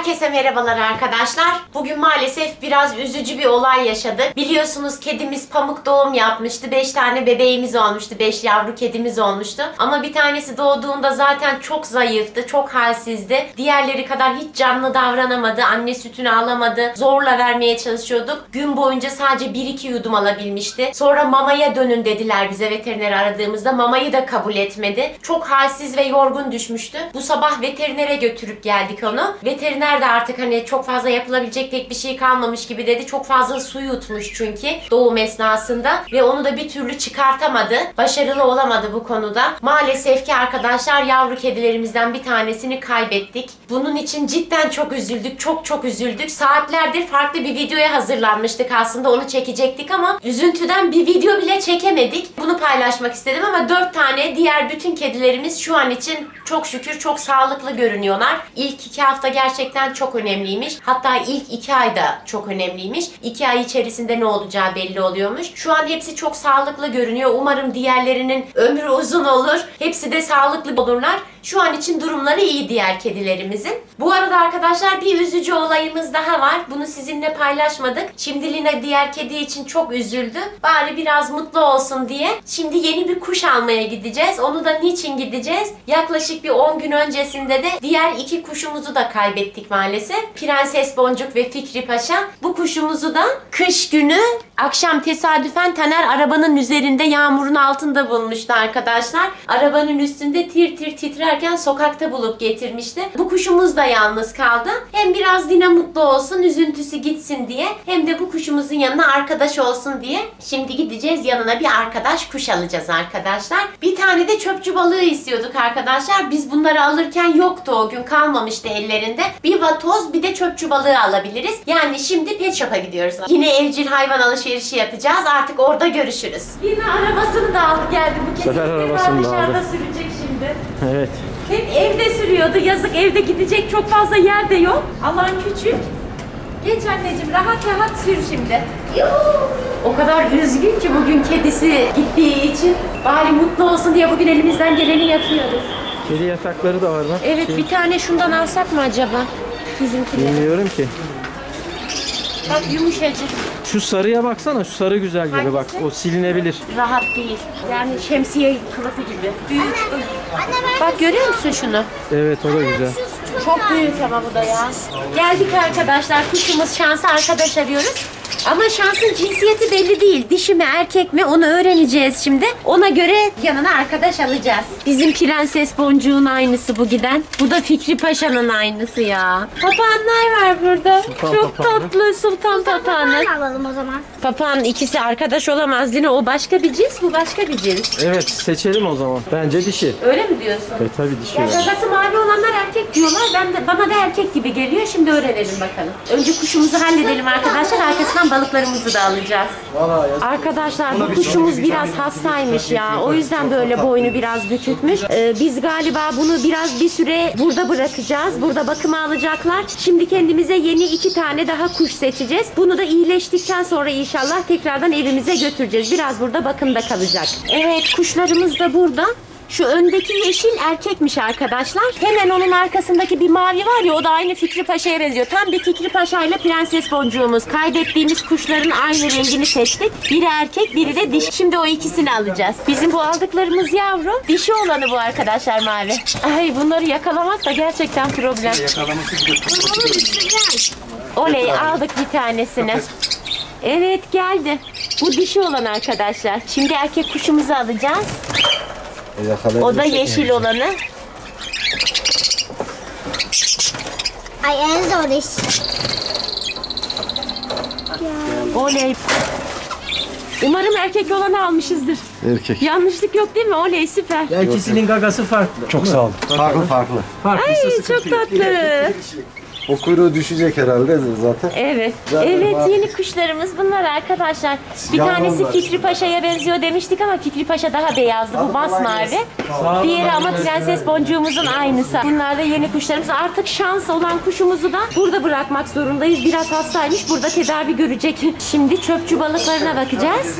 Herkese merhabalar arkadaşlar. Bugün maalesef biraz üzücü bir olay yaşadık. Biliyorsunuz kedimiz Pamuk doğum yapmıştı. 5 tane bebeğimiz olmuştu. 5 yavru kedimiz olmuştu. Ama bir tanesi doğduğunda zaten çok zayıftı. Çok halsizdi. Diğerleri kadar hiç canlı davranamadı. Anne sütünü alamadı. Zorla vermeye çalışıyorduk. Gün boyunca sadece 1-2 yudum alabilmişti. Sonra mamaya dönün dediler bize, veterineri aradığımızda. Mamayı da kabul etmedi. Çok halsiz ve yorgun düşmüştü. Bu sabah veterinere götürüp geldik onu. Veteriner de artık hani çok fazla yapılabilecek pek bir şey kalmamış gibi dedi. Çok fazla su yutmuş çünkü doğum esnasında ve onu da bir türlü çıkartamadı. Başarılı olamadı bu konuda. Maalesef ki arkadaşlar yavru kedilerimizden bir tanesini kaybettik. Bunun için cidden çok üzüldük. Çok üzüldük. Saatlerdir farklı bir videoya hazırlanmıştık aslında. Onu çekecektik ama üzüntüden bir video bile çekemedik. Bunu paylaşmak istedim ama 4 tane diğer bütün kedilerimiz şu an için çok şükür çok sağlıklı görünüyorlar. İlk 2 hafta gerçekten çok önemliymiş. Hatta ilk 2 ayda çok önemliymiş. 2 ay içerisinde ne olacağı belli oluyormuş. Şu an hepsi çok sağlıklı görünüyor. Umarım diğerlerinin ömrü uzun olur. Hepsi de sağlıklı olurlar. Şu an için durumları iyi diğer kedilerimizin. Bu arada arkadaşlar bir üzücü olayımız daha var. Bunu sizinle paylaşmadık. Şimdi Lina diğer kedi için çok üzüldü. Bari biraz mutlu olsun diye. Şimdi yeni bir kuş almaya gideceğiz. Onu da niçin gideceğiz? Yaklaşık bir 10 gün öncesinde de diğer 2 kuşumuzu da kaybettik maalesef. Prenses Boncuk ve Fikri Paşa. Bu kuşumuzu da kış günü akşam tesadüfen Taner arabanın üzerinde yağmurun altında bulmuştu arkadaşlar. Arabanın üstünde tir tir titrerken sokakta bulup getirmişti. Bu kuşumuz da yalnız kaldı. Hem biraz Lina mutlu olsun, üzüntüsü gitsin diye, hem de bu kuşumuzun yanına arkadaş olsun diye şimdi gideceğiz, yanına bir arkadaş kuş alacağız arkadaşlar. Bir tane de çöpçü balığı istiyorduk arkadaşlar. Biz bunları alırken yoktu o gün, kalmamıştı ellerinde. Bir vatoz bir de çöpçü balığı alabiliriz. Yani şimdi pet shop'a gidiyoruz. Yine evcil hayvan alışverişi yapacağız. Artık orada görüşürüz. Yine arabasını da aldı geldi. Bu kesinlikle arabasını dışarıda sürecek şimdi. Evet. Hep evde sürüyordu. Yazık, evde gidecek çok fazla yer de yok. Alan küçük. Geç anneciğim, rahat sür şimdi. O kadar üzgün ki bugün kedisi gittiği için. Bari mutlu olsun diye bugün elimizden geleni yapıyoruz. Kedi yatakları da var lan. Evet, bir tane şundan alsak mı acaba? Bizimkiler. Bilmiyorum ki. Bak yumuşacık. Şu sarıya baksana, şu sarı güzel gibi. Hangisi? Bak o silinebilir. Rahat değil. Yani şemsiye kılıfı gibi. Büyük. Anne, bak görüyor musun şunu? Evet, o da güzel. Çok büyük ama bu da ya. Geldik arkadaşlar, kuşumuz şansı arkadaş arıyoruz. Ama şansın cinsiyeti belli değil. Dişi mi erkek mi onu öğreneceğiz şimdi. Ona göre yanına arkadaş alacağız. Bizim Prenses Boncuğun aynısı bu giden. Bu da Fikri Paşa'nın aynısı ya. Papağanlar var burada. Sultan çok papağanı. Tatlı sultan papağanı. Alalım o zaman. Papağan ikisi arkadaş olamaz Lina. O başka bir cins, bu başka bir cins. Evet, seçelim o zaman. Bence dişi. Öyle mi diyorsun? Evet tabii dişi. Ya gagası mavi olanlar erkek diyorlar. Bana da erkek gibi geliyor. Şimdi öğrenelim bakalım. Önce kuşumuzu halledelim arkadaşlar. Arkasından balıklarımızı da alacağız. Arkadaşlar bu kuşumuz biraz hastaymış ya. O yüzden böyle boynu biraz bükükmüş. Biz galiba bunu bir süre burada bırakacağız. Burada bakıma alacaklar. Şimdi kendimize yeni 2 tane daha kuş seçeceğiz. Bunu da iyileştikten sonra inşallah tekrardan evimize götüreceğiz. Biraz burada bakımda kalacak. Evet, kuşlarımız da burada. Şu öndeki yeşil erkekmiş arkadaşlar. Hemen onun arkasındaki bir mavi var ya, o da aynı Fikri Paşa'ya benziyor. Tam bir Fikri Paşa ile Prenses Boncuğumuz. Kaybettiğimiz kuşların aynı rengini seçtik. Biri erkek, biri de dişi. Şimdi o ikisini alacağız. Bizim bu aldıklarımız yavru. Dişi olanı bu arkadaşlar mavi. Ay, bunları yakalamak da gerçekten problem. Oley, aldık bir tanesini. Evet, geldi. Bu dişi olan arkadaşlar. Şimdi erkek kuşumuzu alacağız. O da yeşil olanı. Ay, en zor iş. Oley. Umarım erkek olanı almışızdır. Erkek. Yanlışlık yok değil mi? Oley, süper. İkisinin gagası farklı. Çok sağ olun. Farklı. Ay, çok tatlı. O kuyruğu düşecek herhalde zaten. Evet. Evet, yeni kuşlarımız bunlar arkadaşlar. Bir tanesi Fikri Paşa'ya benziyor demiştik ama Fikri Paşa daha beyazdı. Bu basmavi. Diğeri ama Prenses Boncuğumuzun aynısı. Bunlar da yeni kuşlarımız. Artık şans olan kuşumuzu da burada bırakmak zorundayız. Biraz hastaymış. Burada tedavi görecek. Şimdi çöpçü balıklarına bakacağız.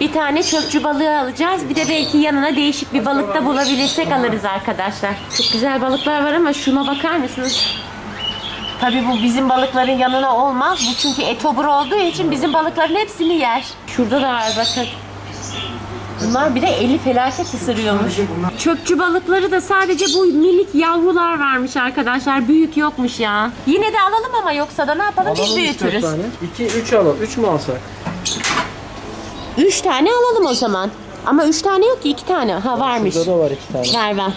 Bir tane çöpçü balığı alacağız. Bir de belki yanına değişik bir balık da bulabilirsek alırız arkadaşlar. Çok güzel balıklar var ama şuna bakar mısınız? Tabii bu bizim balıkların yanına olmaz. Bu çünkü etobur olduğu için bizim balıkların hepsini yer. Şurada da var bakın. Bunlar bir de eli felaket ısırıyormuş. Çöpçü balıkları da sadece bu minik yavrular varmış arkadaşlar. Büyük yokmuş ya. Yine de alalım ama yoksa da ne yapalım biz büyütürüz. 2-3 alalım. 3 mü alsak? 3 tane alalım o zaman. Ama 3 tane yok ki 2 tane. Ha varmış. Şurada da var 2 tane. Ver ver.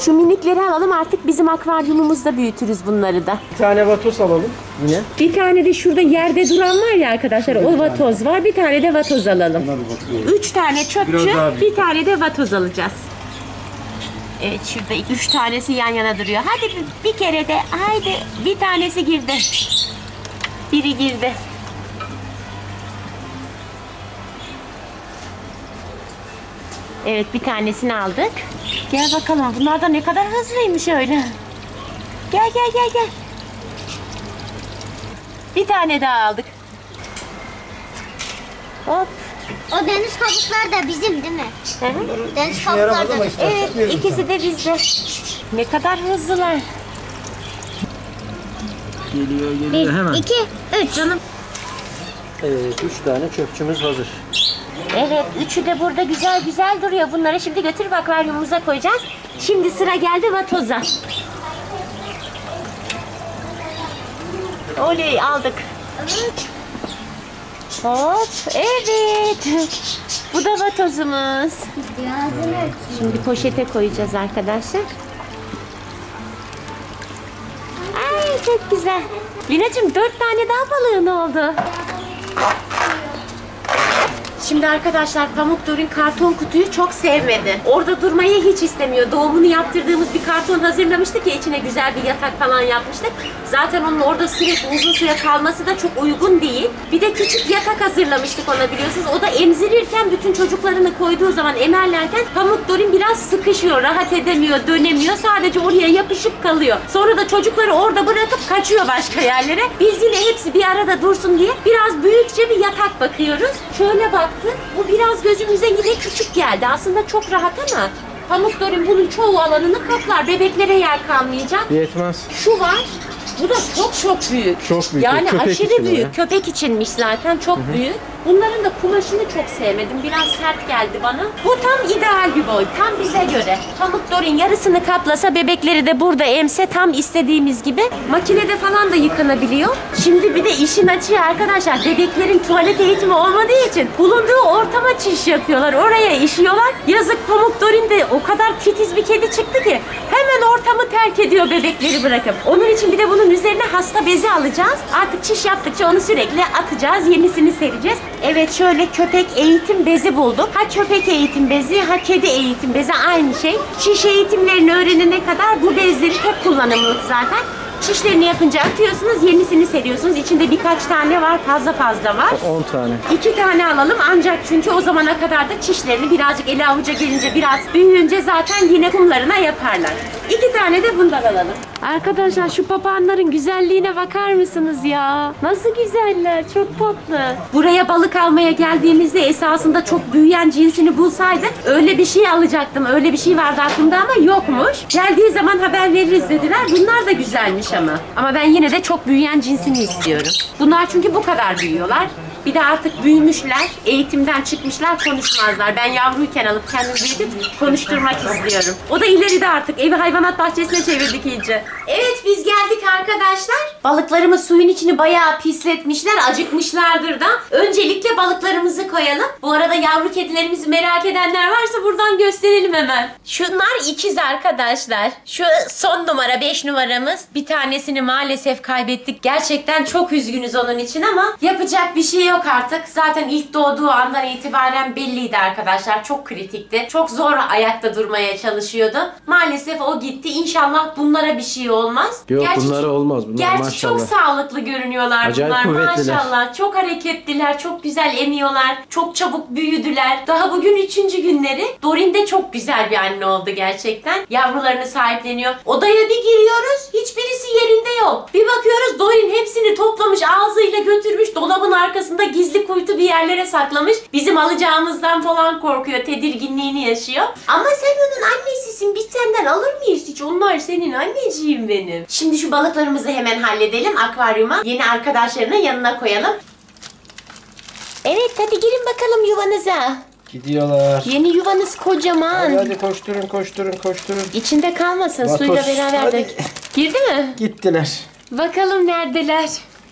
Şu minikleri alalım artık bizim akvaryumumuzda büyütürüz bunları da. Bir tane vatoz alalım yine. Bir tane de şurada yerde duran var ya arkadaşlar o vatoz var. Bir tane de vatoz alalım. 3 tane çöpçü bir tane de vatoz alacağız. Evet şurada 3 tanesi yan yana duruyor. Hadi bir kere de haydi bir tanesi girdi. Biri girdi. Evet bir tanesini aldık. Gel bakalım bunlar da ne kadar hızlıymış öyle. Gel gel gel gel. Bir tane daha aldık. Hop. O deniz kabuklar da bizim değil mi? Hı -hı. Deniz kabuklar da bizim. Evet ikisi de bizde. Ne kadar hızlılar. Geliyor geliyor hemen. 1, 2, 3. Canım. Evet 3 tane çöpçümüz hazır. Evet, üçü de burada güzel güzel duruyor. Bunları şimdi götürüp akvaryumumuza koyacağız. Şimdi sıra geldi vatoza. Oley, aldık. Hop, evet. Bu da vatozumuz. Şimdi poşete koyacağız arkadaşlar. Ay, çok güzel. Lina'cığım 4 tane daha balığın oldu. Şimdi arkadaşlar Pamuk Dorin karton kutuyu çok sevmedi. Orada durmayı hiç istemiyor. Doğumunu yaptırdığımız bir karton hazırlamıştık ya, içine güzel bir yatak falan yapmıştık. Zaten onun orada sürekli uzun süre kalması da çok uygun değil. Bir de küçük yatak hazırlamıştık ona biliyorsunuz. O da emzirirken bütün çocuklarını koyduğu zaman emerlerken Pamuk Dorin biraz sıkışıyor. Rahat edemiyor, dönemiyor. Sadece oraya yapışıp kalıyor. Sonra da çocukları orada bırakıp kaçıyor başka yerlere. Biz yine hepsi bir arada dursun diye biraz büyükçe bir yatak bakıyoruz. Şöyle bak. Bu biraz gözümüze yine küçük geldi. Aslında çok rahat ama Pamuk Dorin bunun çoğu alanını kaplar. Bebeklere yer kalmayacak. Yetmez. Şu var. Bu da çok büyük. Çok büyük. Yani köpek aşırı için büyük. Ya. Köpek içinmiş zaten. Çok Hı-hı. büyük. Bunların da kumaşını çok sevmedim. Biraz sert geldi bana. Bu tam ideal bir boy. Tam bize göre. Pamuk Dorin yarısını kaplasa, bebekleri de burada emse tam istediğimiz gibi. Makinede falan da yıkanabiliyor. Şimdi bir de işin açığı arkadaşlar. Bebeklerin tuvalet eğitimi olmadığı için bulunduğu ortama çiş yapıyorlar. Oraya işiyorlar. Yazık Pamuk Dorin de o kadar titiz bir kedi çıktı ki hemen ortamı terk ediyor bebekleri bırakıp. Onun için bir de bunun üzerine hasta bezi alacağız. Artık çiş yaptıkça onu sürekli atacağız. Yenisini sereceğiz. Evet şöyle köpek eğitim bezi bulduk. Ha köpek eğitim bezi, ha kedi eğitim bezi aynı şey. Çiş eğitimlerini öğrenene kadar bu bezleri tek kullanımlık zaten. Çişlerini yapınca atıyorsunuz, yenisini seriyorsunuz. İçinde birkaç tane var, fazla var. 10 tane. 2 tane alalım ancak çünkü o zamana kadar da çişlerini birazcık ele avuca gelince, biraz büyüyünce zaten yine kumlarına yaparlar. 2 tane de bundan alalım. Arkadaşlar şu papağanların güzelliğine bakar mısınız ya? Nasıl güzeller, çok tatlı. Buraya balık almaya geldiğimizde esasında çok büyüyen cinsini bulsaydık öyle bir şey alacaktım. Öyle bir şey vardı aklımda ama yokmuş. Geldiği zaman haber veririz dediler. Bunlar da güzelmiş ama. Ama ben yine de çok büyüyen cinsini istiyorum. Bunlar çünkü bu kadar büyüyorlar. Bir de artık büyümüşler, eğitimden çıkmışlar, konuşmazlar. Ben yavruyken alıp kendim büyütüp konuşturmak istiyorum. O da ileride artık evi hayvanat bahçesine çevirdik iyice. Evet biz geldik arkadaşlar. Balıklarımız suyun içini bayağı pisletmişler, acıkmışlardır da. Öncelikle balıklarımızı koyalım. Bu arada yavru kedilerimizi merak edenler varsa buradan gösterelim hemen. Şunlar ikiz arkadaşlar. Şu son numara 5 numaramız. Bir tanesini maalesef kaybettik. Gerçekten çok üzgünüz onun için ama yapacak bir şey yok artık. Zaten ilk doğduğu andan itibaren belliydi arkadaşlar. Çok kritikti. Çok zor ayakta durmaya çalışıyordu. Maalesef o gitti. İnşallah bunlara bir şey olmaz. Yok gerçi, bunlara olmaz. Bunlar gerçi maşallah. Çok sağlıklı görünüyorlar. Acayip bunlar maşallah. Çok hareketliler. Çok güzel emiyorlar. Çok çabuk büyüdüler. Daha bugün 3. günleri. Dorin de çok güzel bir anne oldu gerçekten. Yavrularını sahipleniyor. Odaya bir giriyoruz. Hiçbirisi yerinde yok. Bir bakıyoruz Dorin hepsini toplamış. Ağzıyla götürmüş. Dolabın arkasında gizli kuytu bir yerlere saklamış. Bizim alacağımızdan falan korkuyor. Tedirginliğini yaşıyor. Ama sen onun annesisin. Biz senden alır mıyız? hiç. Onlar senin anneciğim benim. Şimdi şu balıklarımızı hemen halledelim. Akvaryuma yeni arkadaşlarını yanına koyalım. Evet, hadi girin bakalım yuvanıza. Gidiyorlar. Yeni yuvanız kocaman. Hadi koşturun, koşturun, koşturun. İçinde kalmasın, Vatos. Suyla beraber de. Girdi mi? Gittiler. Bakalım neredeler?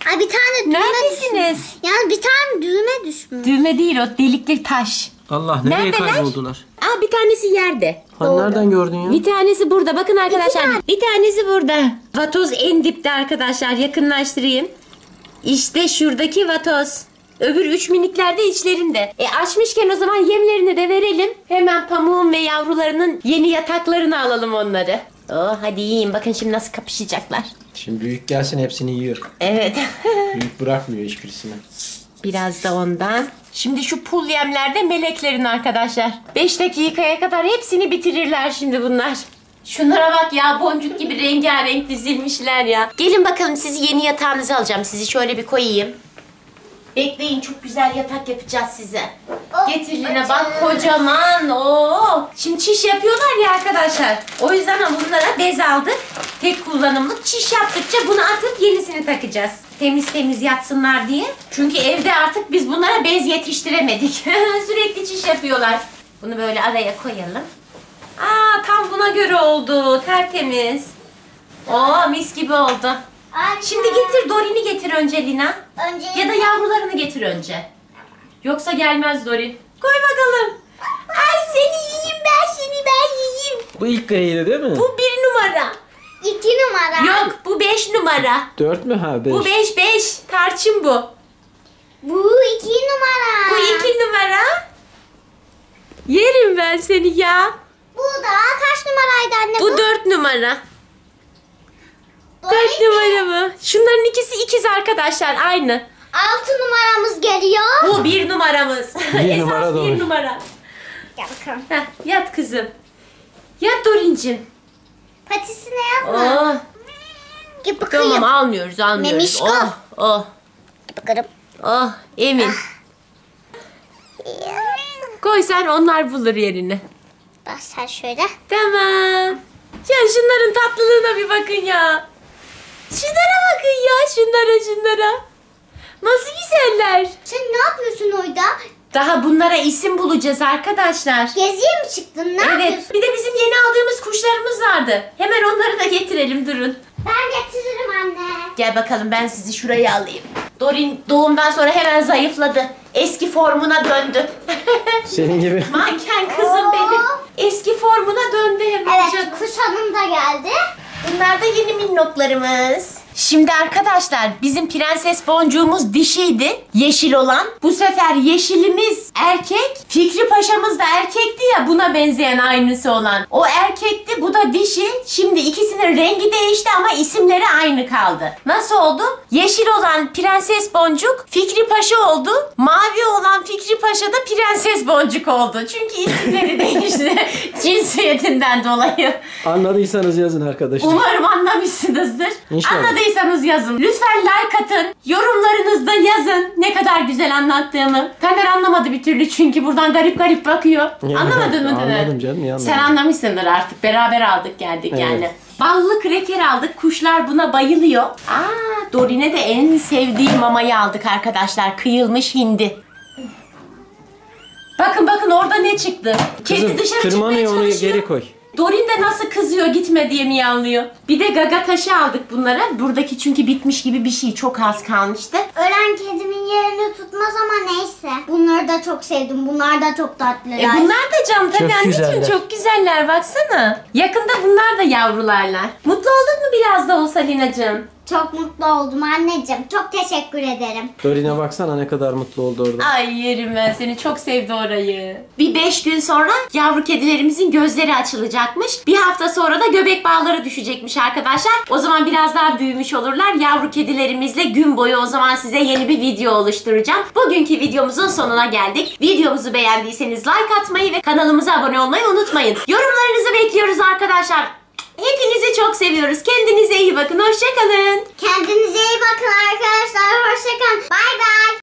Ay, bir tane düğme. Neredesiniz? Düşmüş. Yani bir tane düğme düşmüş. Düğme değil o, delikli taş. Allah, nereye kayboldular? Aa, bir tanesi yerde. Ha, nereden gördün ya? Bir tanesi burada, bakın arkadaşlar. Bir tanesi burada. Vatoz en dipte arkadaşlar, yakınlaştırayım. İşte şuradaki vatoz. Öbür üç minikler de içlerinde. Açmışken o zaman yemlerini de verelim. Hemen Pamuk'un ve yavrularının yeni yataklarını alalım onları. Oh, hadi yiyin. Bakın şimdi nasıl kapışacaklar. Şimdi büyük gelsin, hepsini yiyor. Evet. Büyük bırakmıyor hiçbirisini. Biraz da ondan. Şimdi şu pul yemlerde meleklerin arkadaşlar. 5 dakikaya kadar hepsini bitirirler şimdi bunlar. Şunlara bak ya, boncuk gibi rengarenk dizilmişler ya. Gelin bakalım, sizi yeni yatağınıza alacağım. Sizi şöyle bir koyayım. Bekleyin, çok güzel yatak yapacağız size. Oh, getir Lina, bak kocaman. Oo. Şimdi çiş yapıyorlar ya arkadaşlar. O yüzden bunlara bez aldık. Tek kullanımlık. Çiş yaptıkça bunu atıp yenisini takacağız. Temiz temiz yatsınlar diye. Çünkü evde artık biz bunlara bez yetiştiremedik. Sürekli çiş yapıyorlar. Bunu böyle araya koyalım. Aa, tam buna göre oldu. Tertemiz. Oo, mis gibi oldu. Anne. Şimdi getir Dorin'i getir önce Lina. Ya da yavrularını getir önce. Yoksa gelmez Dorin. Koy bakalım. Ay, seni yiyeyim ben, seni ben yiyeyim. Bu ilk hile değil mi? Bu 1 numara. 2 numara. Yok, bu 5 numara. 4 mü ha? 5. Bu 5. Tarçın bu. Bu 2 numara. Bu 2 numara. Yerim ben seni ya. Bu da kaç numaraydı anne? Bu 4 numara. 4 numara mı? Şunların ikisi ikiz arkadaşlar, aynı. 6 numaramız geliyor. Bu 1 numaramız. Esas 1 numara. Gel bakalım. Heh, yat kızım. Yat Dorincim. Patisine yapma. Oh. Gel bakalım. Tamam, almıyoruz. Memişko. Oh, oh. Gel bakalım. Oh, Emin. Koy sen, onlar bulur yerini. Bak sen şöyle. Tamam. Ya şunların tatlılığına bir bakın ya. Şunlara bakın ya, şunlara. Nasıl güzeller. Sen ne yapıyorsun orada? Daha bunlara isim bulacağız arkadaşlar. Geziye mi çıktın? Ne yapıyorsun? Bir de bizim yeni aldığımız kuşlarımız vardı. Hemen onları da getirelim, durun. Ben getiririm anne. Gel bakalım, ben sizi şuraya alayım. Dorin doğumdan sonra hemen zayıfladı. Eski formuna döndü. Senin gibi. Manken kızım benim. Eski formuna döndü hemen. Evet, kuş hanım da geldi. Bunlar da yeni minnoklarımız. Şimdi arkadaşlar, bizim prenses boncuğumuz dişiydi, yeşil olan. Bu sefer yeşilimiz erkek. Fikri Paşa'mız da erkekti ya, buna benzeyen aynısı olan. O erkekti, bu da dişi. Şimdi ikisinin rengi değişti ama isimleri aynı kaldı. Nasıl oldu? Yeşil olan prenses boncuk Fikri Paşa oldu. Mavi olan Fikri Paşa da prenses boncuk oldu. Çünkü isimleri değişti cinsiyetinden dolayı. Anladıysanız yazın arkadaşlar. Umarım anlamışsınızdır. Anladıysanız yazın. Lütfen like atın. Yorumlarınızda yazın. Ne kadar güzel anlattığımı. Taner anlamadı bir türlü çünkü buradan garip bakıyor. Yani, anlamadın mı Taner? Anladım canım, iyi anladım. Sen anlamışsındır artık. Beraber aldık geldik evet. Yani. Ballı kreker aldık. Kuşlar buna bayılıyor. Aa, Dorin'e de en sevdiği mamayı aldık arkadaşlar. Kıyılmış hindi. Bakın orada ne çıktı? Kızım, kedi dışarı çıkmaya çalışıyor. Onu geri koy. Dorin de nasıl kızıyor, gitme diye miyavlıyor. Bir de gaga taşı aldık bunlara. Buradaki çünkü bitmiş gibi bir şey, çok az kalmıştı. Ölen kedimin yerini tutmaz ama neyse. Bunları da çok sevdim. Bunlar da çok tatlılar. Bunlar da canım tabii anneciğim, çok güzeller baksana. Yakında bunlar da yavrularlar. Mutlu oldun mu biraz da olsa Lina'cığım? Çok mutlu oldum anneciğim. Çok teşekkür ederim. Dorin'e baksana ne kadar mutlu oldu orada. Ay yerim ben seni. Çok sevdi orayı. Bir 5 gün sonra yavru kedilerimizin gözleri açılacakmış. Bir hafta sonra da göbek bağları düşecekmiş arkadaşlar. O zaman biraz daha büyümüş olurlar. Yavru kedilerimizle gün boyu o zaman size yeni bir video oluşturacağım. Bugünkü videomuzun sonuna geldik. Videomuzu beğendiyseniz like atmayı ve kanalımıza abone olmayı unutmayın. Yorumlarınızı bekliyoruz arkadaşlar. Hepinizi çok seviyoruz. Kendinize iyi bakın. Hoşça kalın. Kendinize iyi bakın arkadaşlar. Hoşça kalın. Bay bay.